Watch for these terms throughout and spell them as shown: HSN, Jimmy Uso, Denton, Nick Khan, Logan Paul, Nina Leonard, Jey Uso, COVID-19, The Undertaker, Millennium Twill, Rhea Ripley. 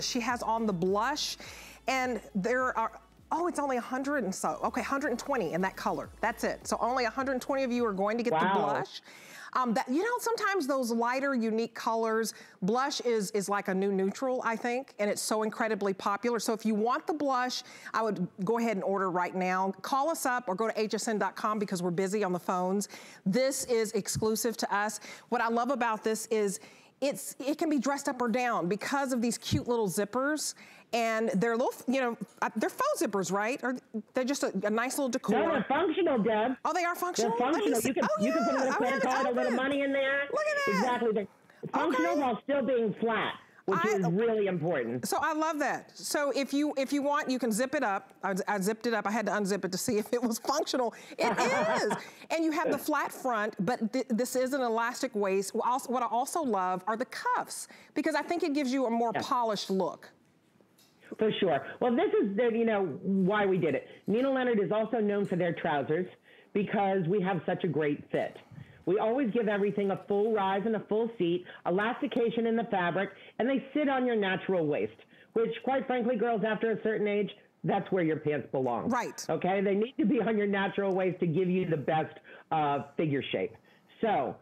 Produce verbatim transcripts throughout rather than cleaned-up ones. gorgeous. She has on the blush, and there are, oh, it's only one hundred and so. Okay, one hundred twenty in that color. That's it. So only one hundred twenty of you are going to get wow. the blush. Um, that, you know, sometimes those lighter, unique colors, blush is, is like a new neutral, I think, and it's so incredibly popular. So if you want the blush, I would go ahead and order right now. Call us up or go to H S N dot com because we're busy on the phones. This is exclusive to us. What I love about this is it's it can be dressed up or down because of these cute little zippers. And they're little, you know, they're faux zippers, right? Or they're just a, a nice little decor. No, they're functional, Deb. Oh, they are functional? They're functional. You can, oh, you yeah. can put a little credit card, a little money in there. Look at that. Exactly. They're functional okay. while still being flat, which I, is really important. So I love that. So if you if you want, you can zip it up. I, I zipped it up. I had to unzip it to see if it was functional. It is. And you have the flat front, but th this is an elastic waist. What I also love are the cuffs, because I think it gives you a more yeah. polished look. For sure. Well, this is, the, you know, why we did it. Nina Leonard is also known for their trousers because we have such a great fit. We always give everything a full rise and a full seat, elastication in the fabric, and they sit on your natural waist, which, quite frankly, girls after a certain age, that's where your pants belong. Right. Okay? They need to be on your natural waist to give you the best uh, figure shape. So,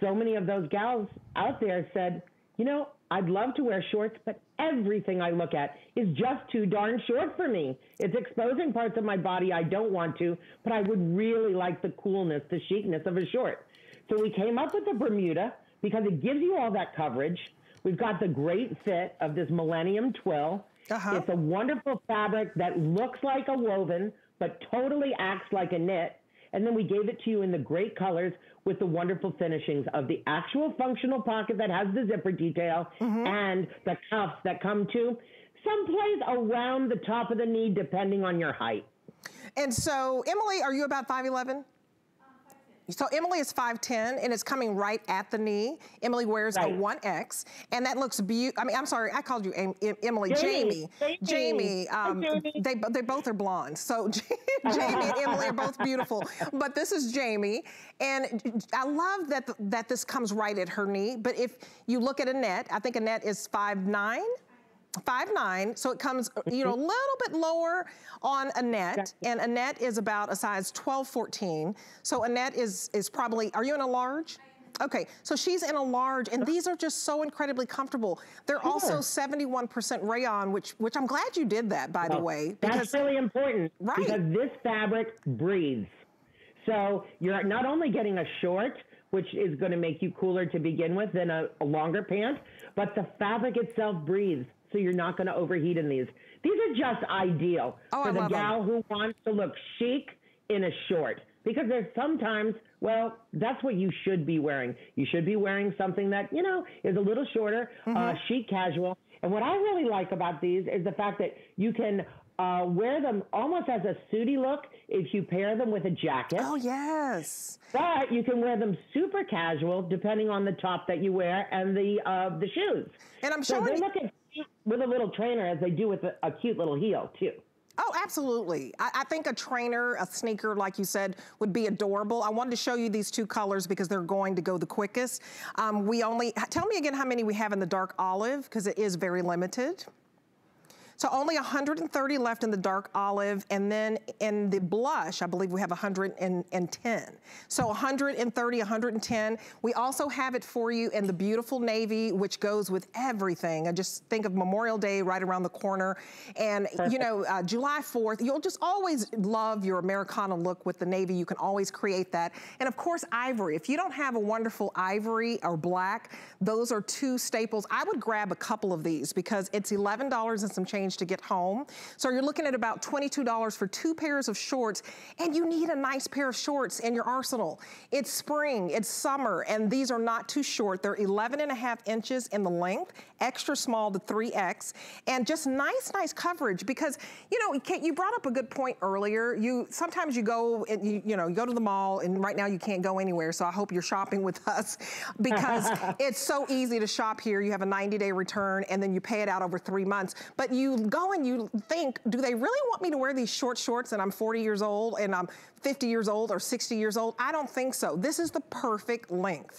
so many of those gals out there said, you know, I'd love to wear shorts, but everything I look at is just too darn short for me. It's exposing parts of my body I don't want to, but I would really like the coolness, the chicness of a short. So we came up with the Bermuda because it gives you all that coverage. We've got the great fit of this Millennium Twill. Uh-huh. It's a wonderful fabric that looks like a woven, but totally acts like a knit. And then we gave it to you in the great colors with the wonderful finishings of the actual functional pocket that has the zipper detail mm-hmm. and the cuffs that come to someplace around the top of the knee, depending on your height. And so, Emily, are you about five eleven? So Emily is five ten, and it's coming right at the knee. Emily wears right. a one X, and that looks beautiful. I mean, I'm sorry, I called you Am em Emily. Jamie. Jamie. Jamie. Um, Hi, Jamie. They, they both are blonde. So Jamie and Emily are both beautiful. But this is Jamie, and I love that, th that this comes right at her knee. But if you look at Annette, I think Annette is five nine. five nine, so it comes, you know, a little bit lower on Annette, and Annette is about a size twelve, fourteen. So Annette is is probably, are you in a large? Okay, so she's in a large, and these are just so incredibly comfortable. They're sure. also seventy-one percent rayon, which which I'm glad you did that, by well, the way. Because, that's really important, right? Because this fabric breathes. So you're not only getting a short, which is going to make you cooler to begin with than a, a longer pant, but the fabric itself breathes. So you're not going to overheat in these. These are just ideal oh, for I the gal them. who wants to look chic in a short. Because there's sometimes, well, that's what you should be wearing. You should be wearing something that, you know, is a little shorter, mm-hmm. uh, chic, casual. And what I really like about these is the fact that you can uh, wear them almost as a suity look if you pair them with a jacket. Oh, yes. But you can wear them super casual depending on the top that you wear and the uh, the shoes. And I'm sure so they look at with a little trainer as they do with a, a cute little heel too. Oh, absolutely. I, I think a trainer, a sneaker, like you said, would be adorable. I wanted to show you these two colors because they're going to go the quickest. Um, we only, tell me again how many we have in the dark olive, because it is very limited. So only one hundred thirty left in the dark olive, and then in the blush, I believe we have one hundred ten. So one hundred thirty, one hundred ten. We also have it for you in the beautiful navy, which goes with everything. I just think of Memorial Day right around the corner. And, Perfect. you know, uh, July fourth, you'll just always love your Americana look with the navy. You can always create that. And, of course, ivory. If you don't have a wonderful ivory or black, those are two staples. I would grab a couple of these because it's eleven dollars and some change to get home. So you're looking at about twenty-two dollars for two pairs of shorts, and you need a nice pair of shorts in your arsenal. It's spring, it's summer, and these are not too short. They're eleven and a half inches in the length, extra small to three X, and just nice, nice coverage because, you know, Kate, you brought up a good point earlier. You sometimes you go, and you, you know, you go to the mall, and right now you can't go anywhere, so I hope you're shopping with us because it's so easy to shop here. You have a ninety day return, and then you pay it out over three months. But you You go and you think, do they really want me to wear these short shorts and I'm forty years old and I'm fifty years old or sixty years old? I don't think so. This is the perfect length.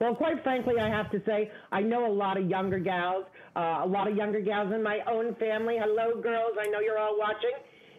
Well, quite frankly, I have to say, I know a lot of younger gals, uh, a lot of younger gals in my own family. Hello, girls. I know you're all watching.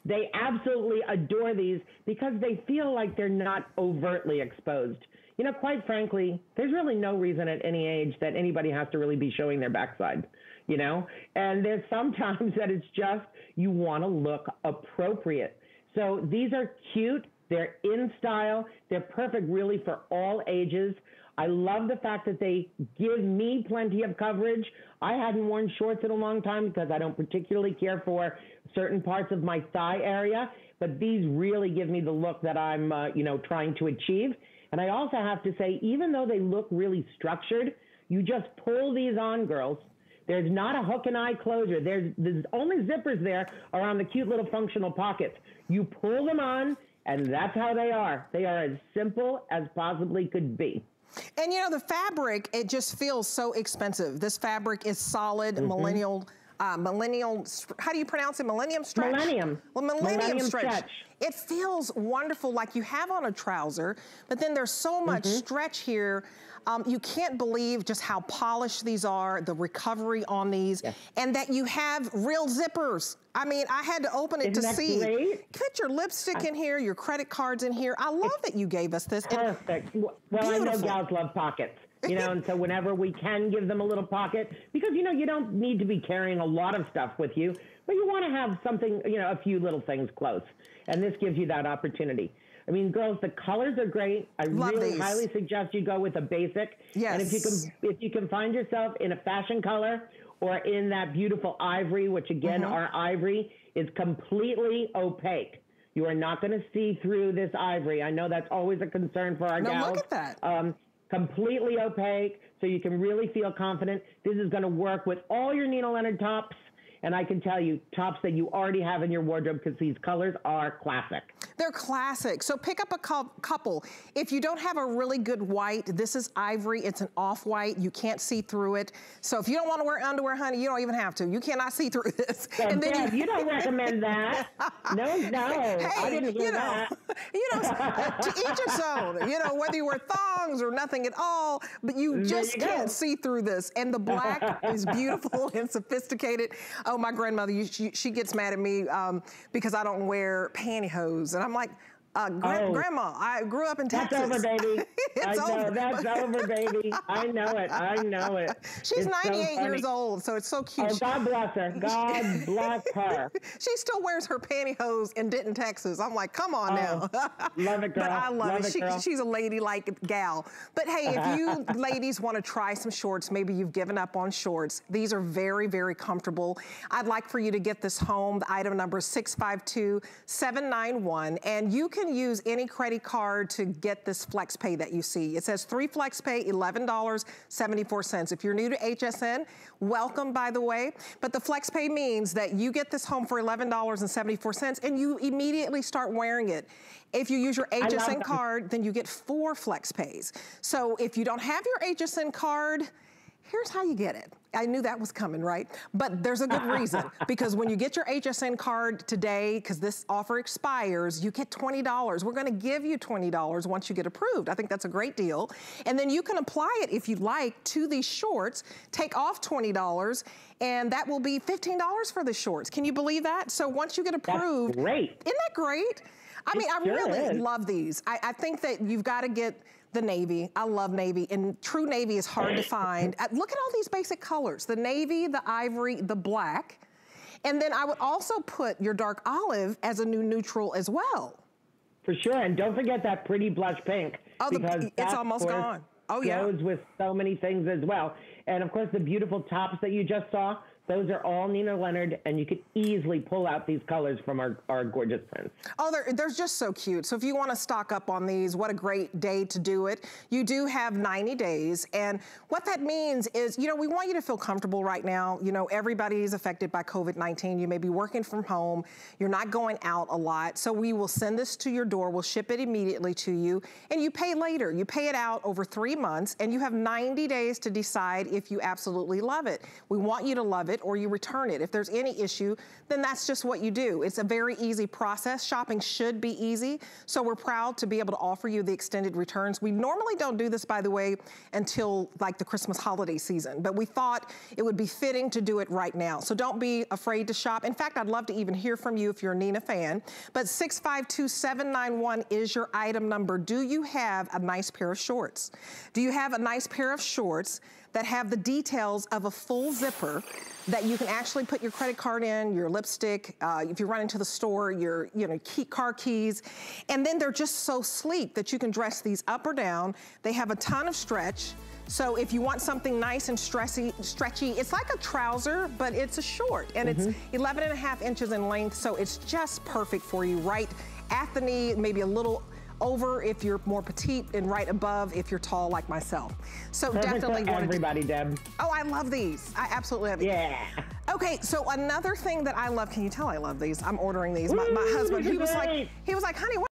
They absolutely adore these because they feel like they're not overtly exposed. You know, quite frankly, there's really no reason at any age that anybody has to really be showing their backside, you know? And there's sometimes that it's just you want to look appropriate. So these are cute. They're in style. They're perfect really for all ages. I love the fact that they give me plenty of coverage. I hadn't worn shorts in a long time because I don't particularly care for certain parts of my thigh area, but these really give me the look that I'm, uh, you know, trying to achieve. And I also have to say, even though they look really structured, you just pull these on, girls. There's not a hook and eye closure. There's, there's only zippers there are on the cute little functional pockets. You pull them on, and that's how they are. They are as simple as possibly could be. And, you know, the fabric, it just feels so expensive. This fabric is solid, mm-hmm. millennial, uh, millennial, how do you pronounce it? Millennium stretch? Millennium. Well, millennium, millennium stretch. stretch. It feels wonderful, like you have on a trouser, but then there's so much mm-hmm. stretch here. Um, you can't believe just how polished these are, the recovery on these, yes. and that you have real zippers. I mean, I had to open it Isn't to see. Great? Put your lipstick in here, your credit cards in here. I love it's that you gave us this. Perfect. And well, beautiful. I know gals love pockets, you know, and so whenever we can give them a little pocket, because, you know, you don't need to be carrying a lot of stuff with you, but you want to have something, you know, a few little things close. And this gives you that opportunity. I mean, girls, the colors are great. I Love really these. highly suggest you go with a basic. Yes. And if you can, if you can find yourself in a fashion color or in that beautiful ivory, which again, mm-hmm. our ivory is completely opaque. You are not going to see through this ivory. I know that's always a concern for our now gals. Look at that. Um, completely opaque, so you can really feel confident. This is going to work with all your Nina Leonard tops. And I can tell you, tops that you already have in your wardrobe, because these colors are classic. They're classic. So pick up a couple. If you don't have a really good white, this is ivory. It's an off-white. You can't see through it. So if you don't want to wear underwear, honey, you don't even have to. You cannot see through this. So and then Deb, you, you don't recommend that. No, no. Hey, I didn't hear you know, that. You know, to each its own. You know, whether you wear thongs or nothing at all, but you just you can't go. see through this. And the black is beautiful and sophisticated. Oh, my grandmother, you, she, she gets mad at me um, because I don't wear pantyhose. And I'm like, uh, gra oh, Grandma, I grew up in Texas. That's over, baby. It's I know, over. That's over, baby. I know it. I know it. She's it's ninety-eight so years old, so it's so cute. Oh, God bless her. God bless her. She still wears her pantyhose in Denton, Texas. I'm like, come on oh, now. Love it, girl. But I love, love it. it she, she's a lady-like gal. But, hey, if you ladies want to try some shorts, maybe you've given up on shorts. These are very, very comfortable. I'd like for you to get this home. The item number is six five two, seven nine one, and you can use any credit card to get this flex pay that you see. It says three flex pay, eleven dollars and seventy-four cents. If you're new to H S N, welcome, by the way. But the flex pay means that you get this home for eleven dollars and seventy-four cents and you immediately start wearing it. If you use your H S N card, then you get four flex pays. So if you don't have your H S N card, here's how you get it. I knew that was coming, right? But there's a good reason, because when you get your H S N card today, because this offer expires, you get twenty dollars. We're gonna give you twenty dollars once you get approved. I think that's a great deal. And then you can apply it, if you'd like, to these shorts, take off twenty dollars, and that will be fifteen dollars for the shorts. Can you believe that? So once you get approved, that's great. Isn't that great? I mean, I really love these. I, I think that you've gotta get the navy. I love navy, and true navy is hard to find. Look at all these basic colors. The navy, the ivory, the black. And then I would also put your dark olive as a new neutral as well. For sure, and don't forget that pretty blush pink. Oh, because the, it's almost gone. Oh yeah. Goes with so many things as well. And of course the beautiful tops that you just saw, those are all Nina Leonard, and you could easily pull out these colors from our, our gorgeous prints. Oh, they're, they're just so cute. So if you want to stock up on these, what a great day to do it. You do have ninety days, and what that means is, you know, we want you to feel comfortable right now. You know, everybody is affected by COVID nineteen. You may be working from home. You're not going out a lot. So we will send this to your door. We'll ship it immediately to you, and you pay later. You pay it out over three months, and you have ninety days to decide if you absolutely love it. We want you to love it. it or you return it. If there's any issue, then that's just what you do. It's a very easy process. Shopping should be easy. So we're proud to be able to offer you the extended returns. We normally don't do this, by the way, until like the Christmas holiday season, but we thought it would be fitting to do it right now. So don't be afraid to shop. In fact, I'd love to even hear from you if you're a Nina fan, but six five two seven nine one is your item number. Do you have a nice pair of shorts? Do you have a nice pair of shorts that have the details of a full zipper that you can actually put your credit card in, your lipstick, uh, if you run into the store, your you know key, car keys, and then they're just so sleek that you can dress these up or down. They have a ton of stretch. So if you want something nice and stressy, stretchy, it's like a trouser, but it's a short, and mm-hmm. it's eleven and a half inches in length, so it's just perfect for you, right at the knee, maybe a little over if you're more petite, and right above if you're tall like myself. So perfect, definitely for everybody, Deb. Oh, I love these. I absolutely love these. Yeah. Okay, so another thing that I love, can you tell I love these? I'm ordering these. Woo, my, my husband, he was like, he was like, honey, what?